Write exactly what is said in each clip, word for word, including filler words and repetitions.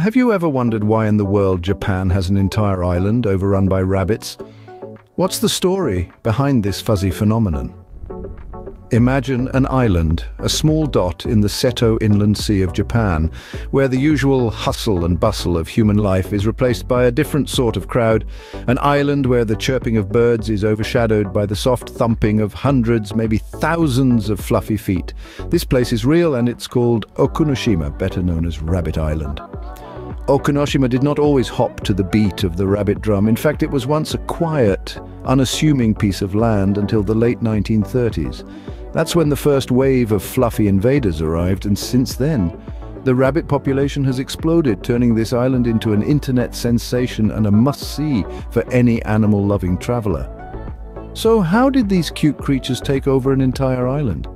Have you ever wondered why in the world Japan has an entire island overrun by rabbits? What's the story behind this fuzzy phenomenon? Imagine an island, a small dot in the Seto Inland Sea of Japan, where the usual hustle and bustle of human life is replaced by a different sort of crowd, an island where the chirping of birds is overshadowed by the soft thumping of hundreds, maybe thousands of fluffy feet. This place is real, and it's called Okunoshima, better known as Rabbit Island. Okunoshima did not always hop to the beat of the rabbit drum. In fact, it was once a quiet, unassuming piece of land until the late nineteen thirties. That's when the first wave of fluffy invaders arrived, and since then, the rabbit population has exploded, turning this island into an internet sensation and a must-see for any animal-loving traveler. So how did these cute creatures take over an entire island?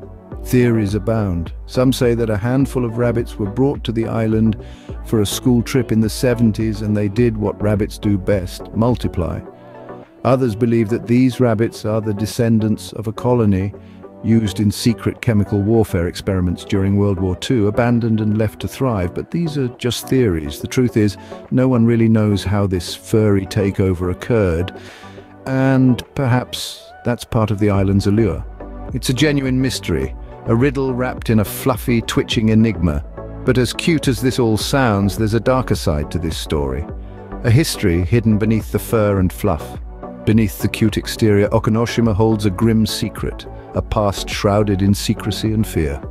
Theories abound. Some say that a handful of rabbits were brought to the island for a school trip in the seventies, and they did what rabbits do best, multiply. Others believe that these rabbits are the descendants of a colony used in secret chemical warfare experiments during World War Two, abandoned and left to thrive. But these are just theories. The truth is, no one really knows how this furry takeover occurred, and perhaps that's part of the island's allure. It's a genuine mystery, a riddle wrapped in a fluffy, twitching enigma. But as cute as this all sounds, there's a darker side to this story, a history hidden beneath the fur and fluff. Beneath the cute exterior, Okunoshima holds a grim secret, a past shrouded in secrecy and fear.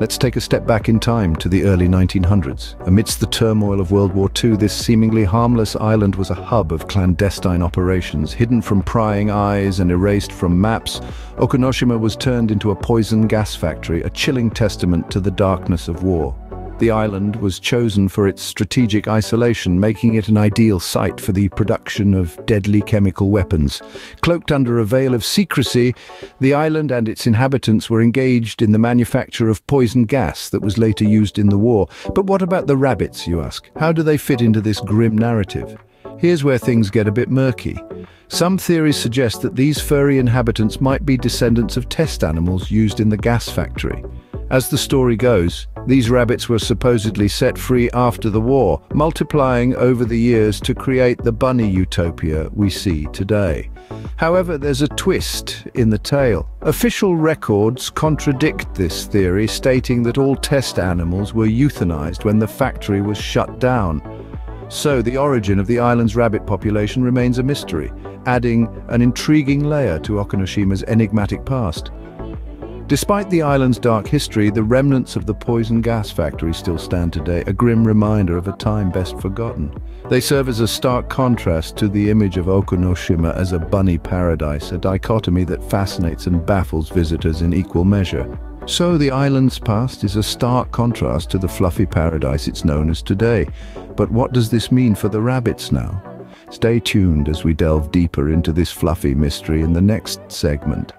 Let's take a step back in time to the early nineteen hundreds. Amidst the turmoil of World War Two, this seemingly harmless island was a hub of clandestine operations. Hidden from prying eyes and erased from maps, Okunoshima was turned into a poison gas factory, a chilling testament to the darkness of war. The island was chosen for its strategic isolation, making it an ideal site for the production of deadly chemical weapons. Cloaked under a veil of secrecy, the island and its inhabitants were engaged in the manufacture of poison gas that was later used in the war. But what about the rabbits, you ask? How do they fit into this grim narrative? Here's where things get a bit murky. Some theories suggest that these furry inhabitants might be descendants of test animals used in the gas factory. As the story goes, these rabbits were supposedly set free after the war, multiplying over the years to create the bunny utopia we see today. However, there's a twist in the tale. Official records contradict this theory, stating that all test animals were euthanized when the factory was shut down. So the origin of the island's rabbit population remains a mystery, adding an intriguing layer to Okunoshima's enigmatic past. Despite the island's dark history, the remnants of the poison gas factory still stand today, a grim reminder of a time best forgotten. They serve as a stark contrast to the image of Okunoshima as a bunny paradise, a dichotomy that fascinates and baffles visitors in equal measure. So the island's past is a stark contrast to the fluffy paradise it's known as today. But what does this mean for the rabbits now? Stay tuned as we delve deeper into this fluffy mystery in the next segment.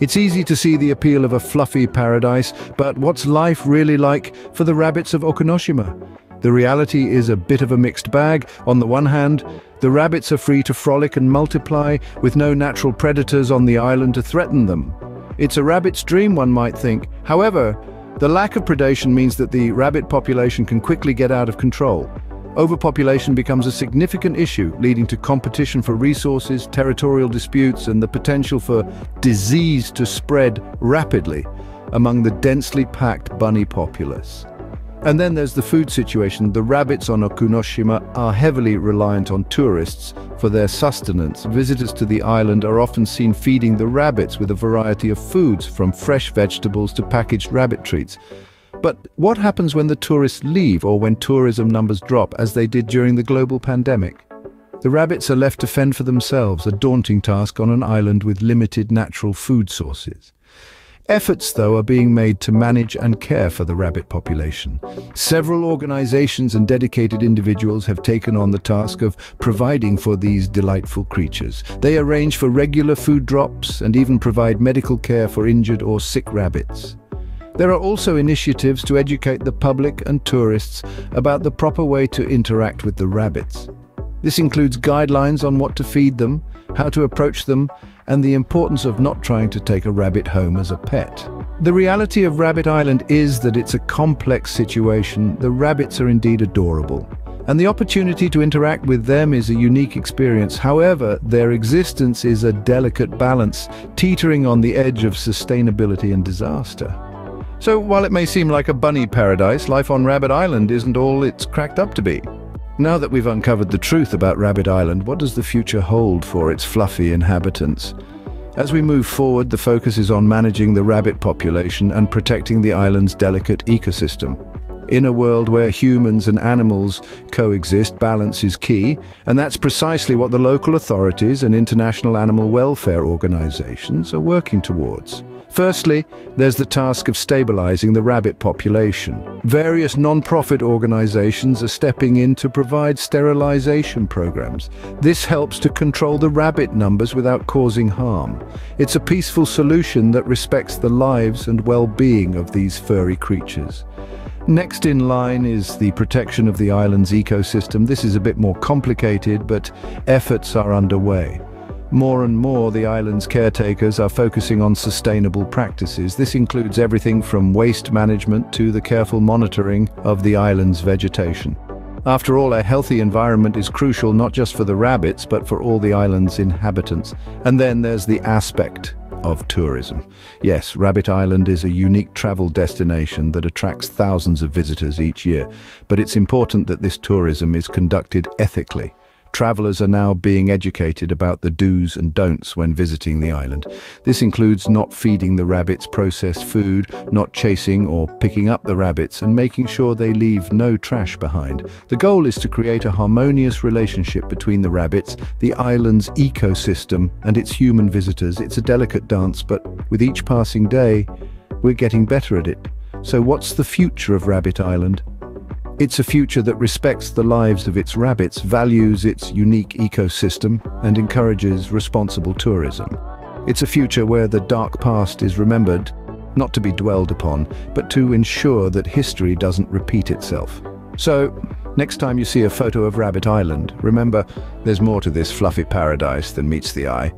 It's easy to see the appeal of a fluffy paradise, but what's life really like for the rabbits of Okunoshima? The reality is a bit of a mixed bag. On the one hand, the rabbits are free to frolic and multiply, with no natural predators on the island to threaten them. It's a rabbit's dream, one might think. However, the lack of predation means that the rabbit population can quickly get out of control. Overpopulation becomes a significant issue, leading to competition for resources, territorial disputes, and the potential for disease to spread rapidly among the densely packed bunny populace. And then there's the food situation. The rabbits on Okunoshima are heavily reliant on tourists for their sustenance. Visitors to the island are often seen feeding the rabbits with a variety of foods, from fresh vegetables to packaged rabbit treats. But what happens when the tourists leave, or when tourism numbers drop, as they did during the global pandemic? The rabbits are left to fend for themselves, a daunting task on an island with limited natural food sources. Efforts, though, are being made to manage and care for the rabbit population. Several organizations and dedicated individuals have taken on the task of providing for these delightful creatures. They arrange for regular food drops and even provide medical care for injured or sick rabbits. There are also initiatives to educate the public and tourists about the proper way to interact with the rabbits. This includes guidelines on what to feed them, how to approach them, and the importance of not trying to take a rabbit home as a pet. The reality of Rabbit Island is that it's a complex situation. The rabbits are indeed adorable, and the opportunity to interact with them is a unique experience. However, their existence is a delicate balance, teetering on the edge of sustainability and disaster. So while it may seem like a bunny paradise, life on Rabbit Island isn't all it's cracked up to be. Now that we've uncovered the truth about Rabbit Island, what does the future hold for its fluffy inhabitants? As we move forward, the focus is on managing the rabbit population and protecting the island's delicate ecosystem. In a world where humans and animals coexist, balance is key, and that's precisely what the local authorities and international animal welfare organizations are working towards. Firstly, there's the task of stabilizing the rabbit population. Various non-profit organizations are stepping in to provide sterilization programs. This helps to control the rabbit numbers without causing harm. It's a peaceful solution that respects the lives and well-being of these furry creatures. Next in line is the protection of the island's ecosystem. This is a bit more complicated, but efforts are underway. More and more, the island's caretakers are focusing on sustainable practices. This includes everything from waste management to the careful monitoring of the island's vegetation. After all, a healthy environment is crucial not just for the rabbits, but for all the island's inhabitants. And then there's the aspect of tourism. Yes, Rabbit Island is a unique travel destination that attracts thousands of visitors each year, but it's important that this tourism is conducted ethically. Travelers are now being educated about the do's and don'ts when visiting the island. This includes not feeding the rabbits processed food, not chasing or picking up the rabbits, and making sure they leave no trash behind. The goal is to create a harmonious relationship between the rabbits, the island's ecosystem, and its human visitors. It's a delicate dance, but with each passing day, we're getting better at it. So what's the future of Rabbit Island? It's a future that respects the lives of its rabbits, values its unique ecosystem, and encourages responsible tourism. It's a future where the dark past is remembered, not to be dwelled upon, but to ensure that history doesn't repeat itself. So, next time you see a photo of Rabbit Island, remember, there's more to this fluffy paradise than meets the eye.